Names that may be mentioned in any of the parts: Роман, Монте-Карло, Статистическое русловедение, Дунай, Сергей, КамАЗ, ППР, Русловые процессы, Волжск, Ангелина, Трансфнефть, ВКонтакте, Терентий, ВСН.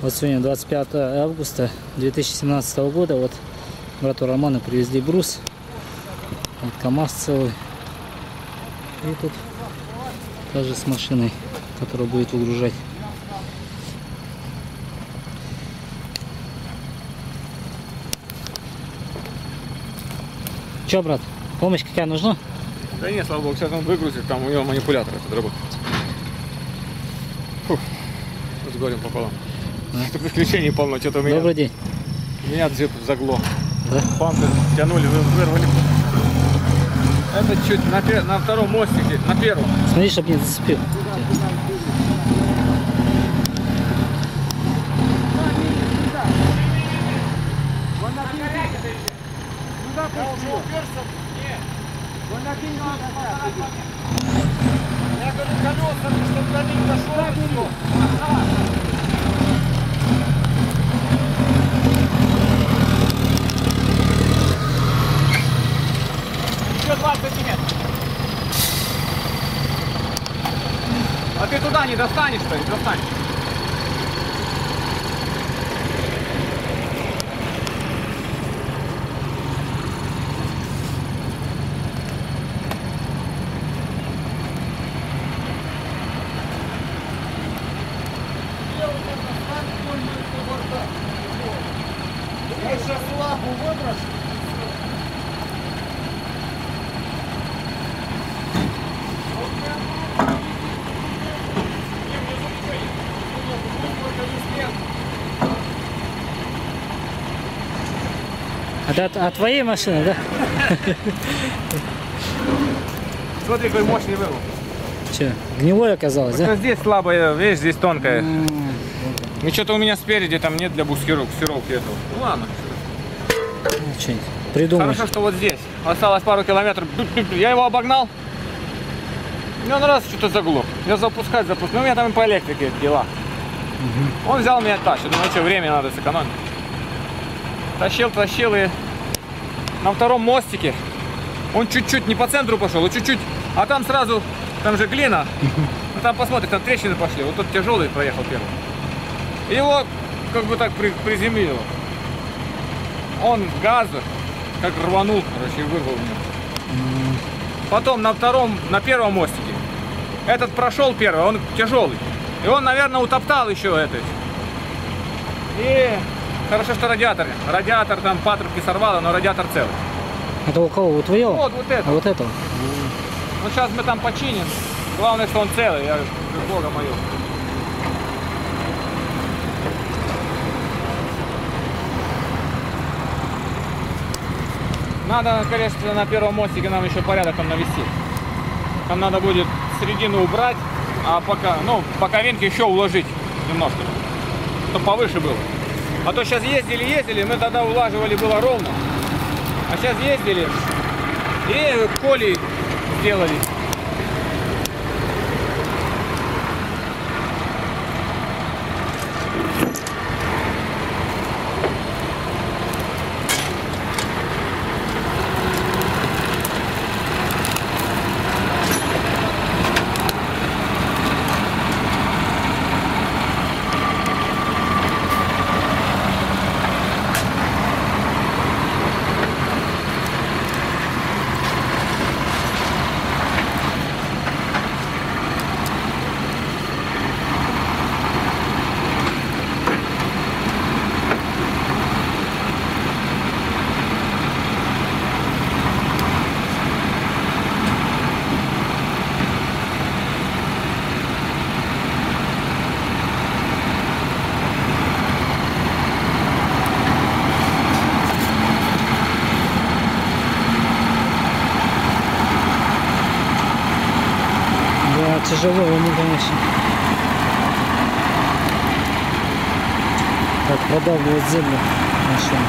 Вот сегодня 25 августа 2017 года. Вот брату Роману привезли брус. Вот КамАЗ целый. И тут также с машиной, которая будет выгружать. Че, брат, помощь какая нужна? Да нет, слава богу, сейчас он выгрузит, там у него манипулятор этот работает. Фух, вот говорим пополам. Тут исключение полно, что-то у меня... Добрый день. Меня джип загло. Да? Панты тянули, вырвали. Это чуть на втором мостике, на первом. Смотри, чтобы не зацепил. Еще 20 сантиметров. А ты туда не достанешь-то, не достанешь. Я сейчас лапу выброшу. Это от твоей машины, да? Смотри, какой мощный вырвал. Че, гнилой оказалось, да? Здесь слабая, видишь, здесь тонкая. Ну что-то у меня спереди там нет для буксировки этого. Ну ладно. Что-нибудь придумаешь. Хорошо, что вот здесь. Осталось пару километров. Я его обогнал. И он раз что-то заглох. Я запускать. Ну у меня там и по электрике дела. Угу. Он взял меня тащит. Думаю, что время надо сэкономить. Тащил и на втором мостике. Он чуть-чуть не по центру пошел, а чуть-чуть. А там сразу, там же глина. Ну там посмотри, там трещины пошли. Вот тот тяжелый проехал первый. Его как бы так приземлило. Он газа как рванул, короче, и вырвал меня. Потом на первом мостике. Этот прошел первый, он тяжелый. И он, наверное, утоптал еще этот. И хорошо, что радиатор. Радиатор там патрубки сорвало, но радиатор целый. Это у кого? У твоего? Вот этого. А вот этого? Ну сейчас мы там починим. Главное, что он целый. Я, бога мою. Надо, конечно, на первом мостике нам еще порядок там навести. Там надо будет середину убрать, а пока, ну, по ковинке еще уложить немножко, чтобы повыше было. А то сейчас ездили, мы тогда улаживали, было ровно. А сейчас ездили и колей сделали. Тяжело ему, конечно. Так, продавливает землю машину.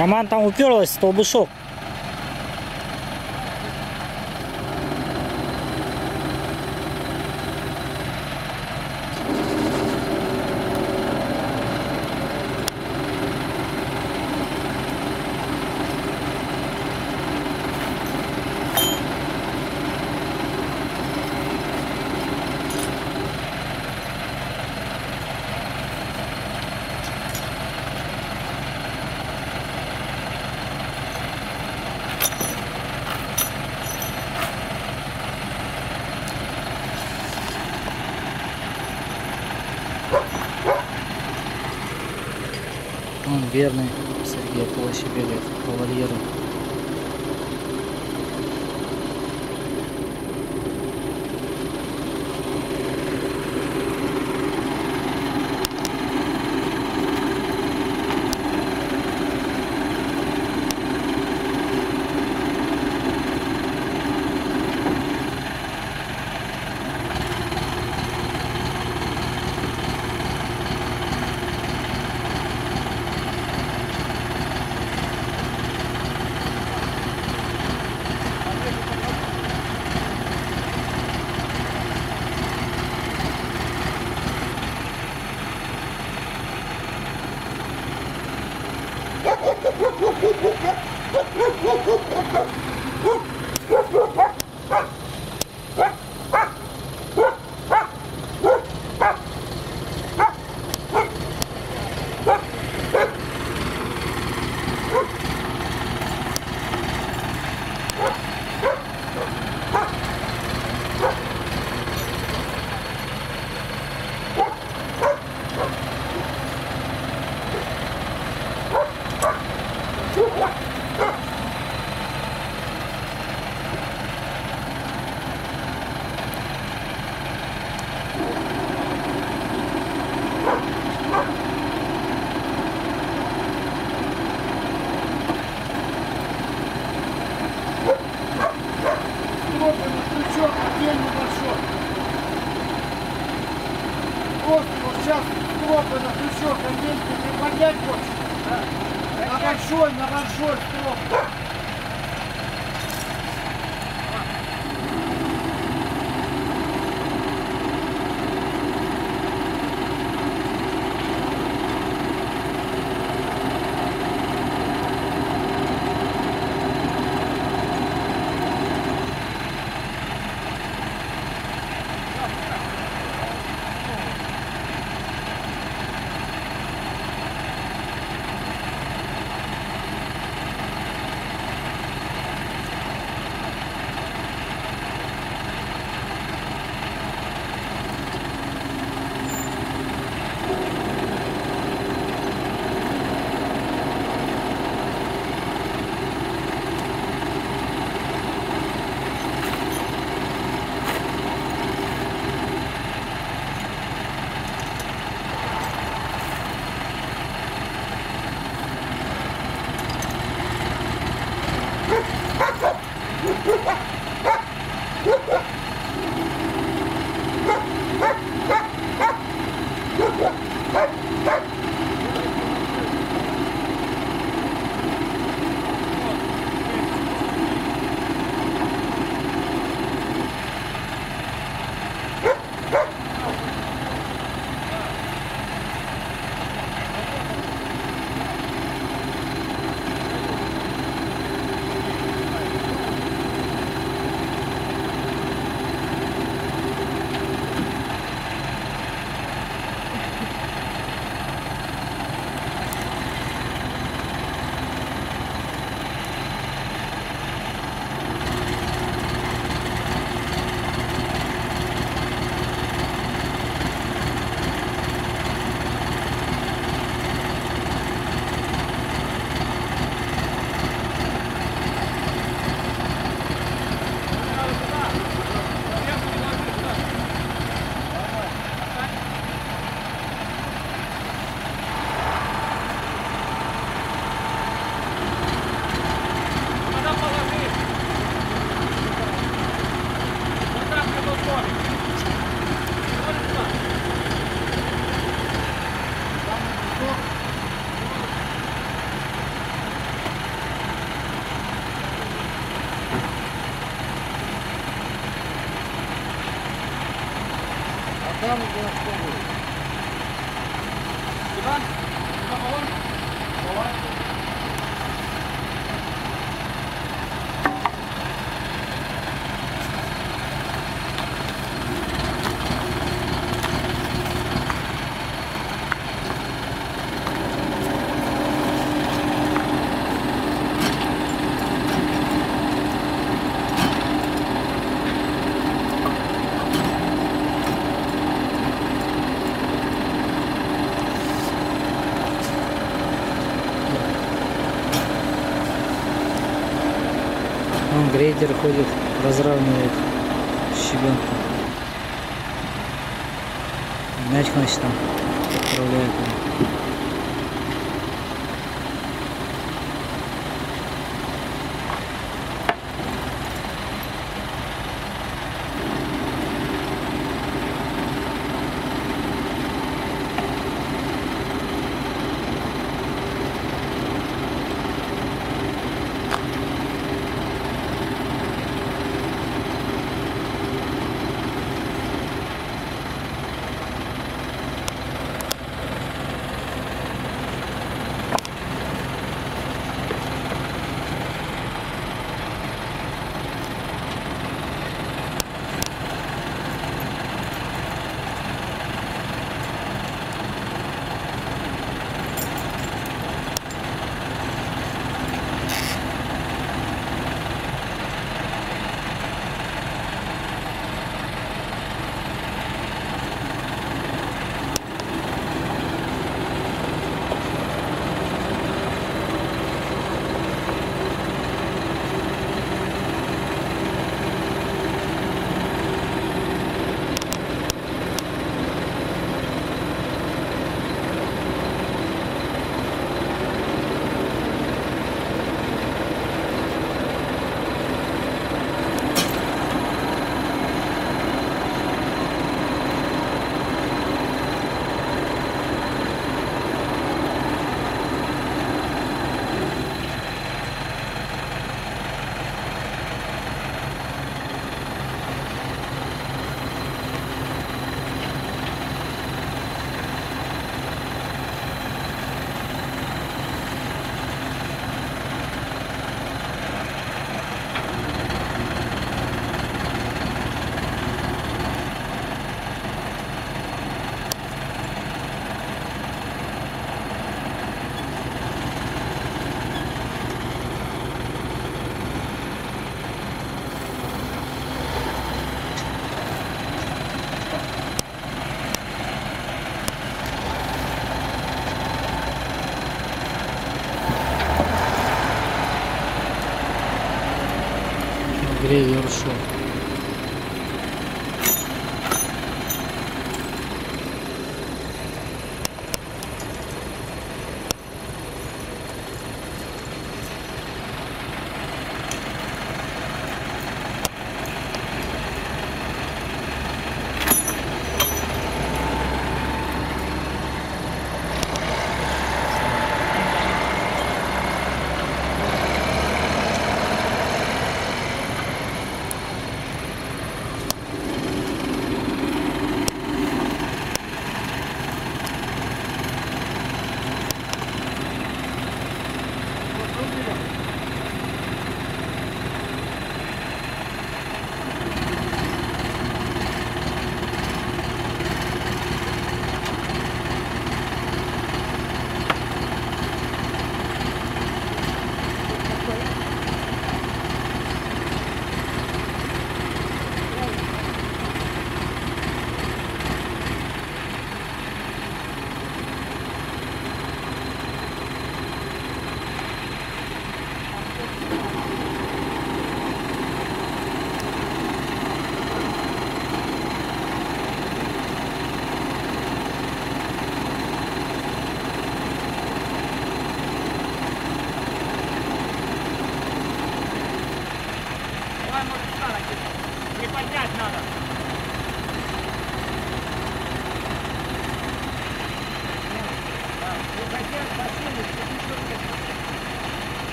Роман там уперлась в столбышок. Он верный, Сергей, по велосипеду, по вольеру. Да, мы делаем школу. Сюда? Сюда баллон? Баллон. Грейдер ходит, разравнивает щебенку. Мяч, значит, там отправляет. Грейдер ушел.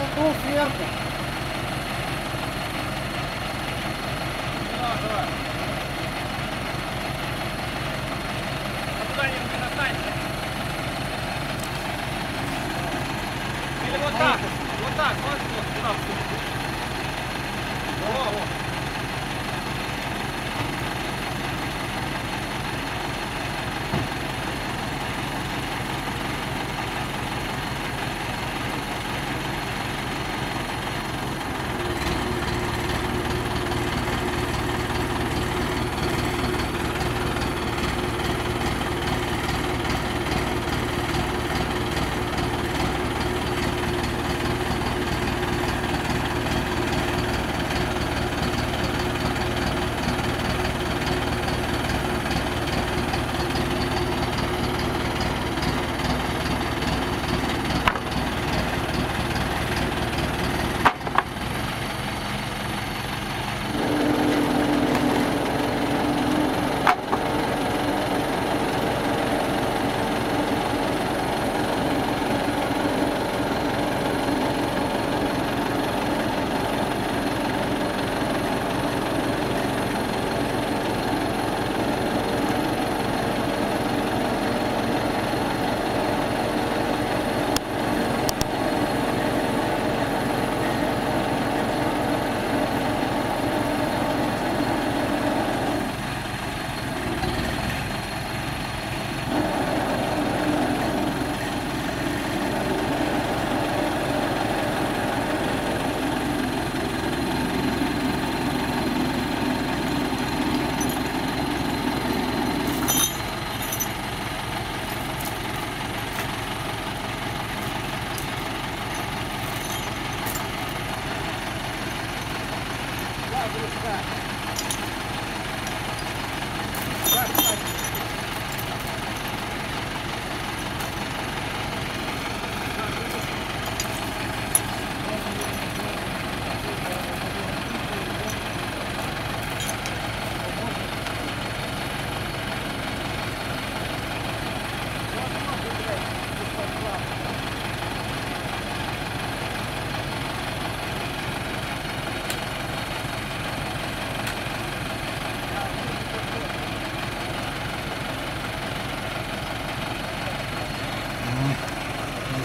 толкнул сверху. Давай, давай. А куда-нибудь достаньте. Или вот так. Вот так. Можешь вот сюда вступить. О, вот.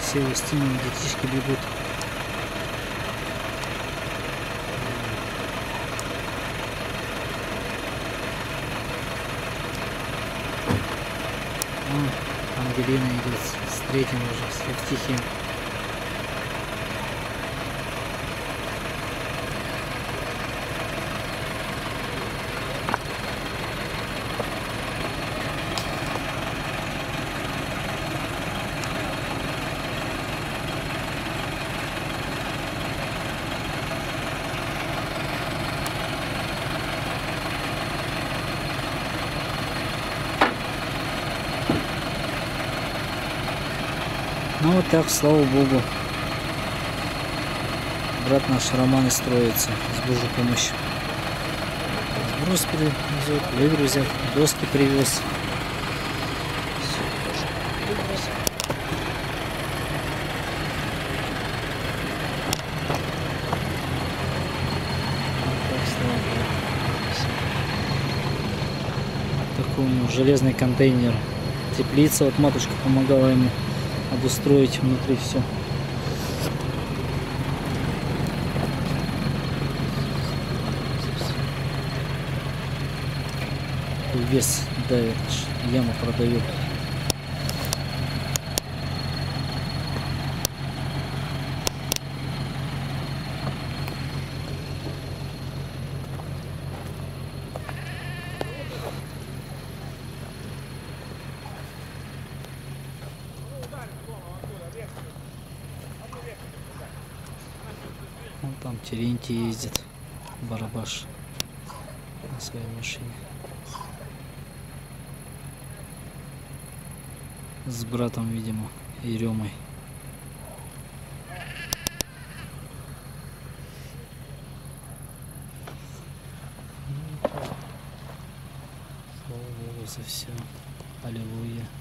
Все стены, детишки бегут. Ангелина идет с третьим уже, с Евтихием. Ну вот так, слава богу, брат наш Роман и строится с Божьей помощью. Сброс привезет, выгрузил, доски привез. Такой у него железный контейнер. Теплица, вот матушка помогала ему обустроить внутри все. Вес давит, яма продает. Вон там Терентий ездит, барабаш на своей машине. С братом, видимо, и Ремой. Слава Богу за все. Аллилуйя.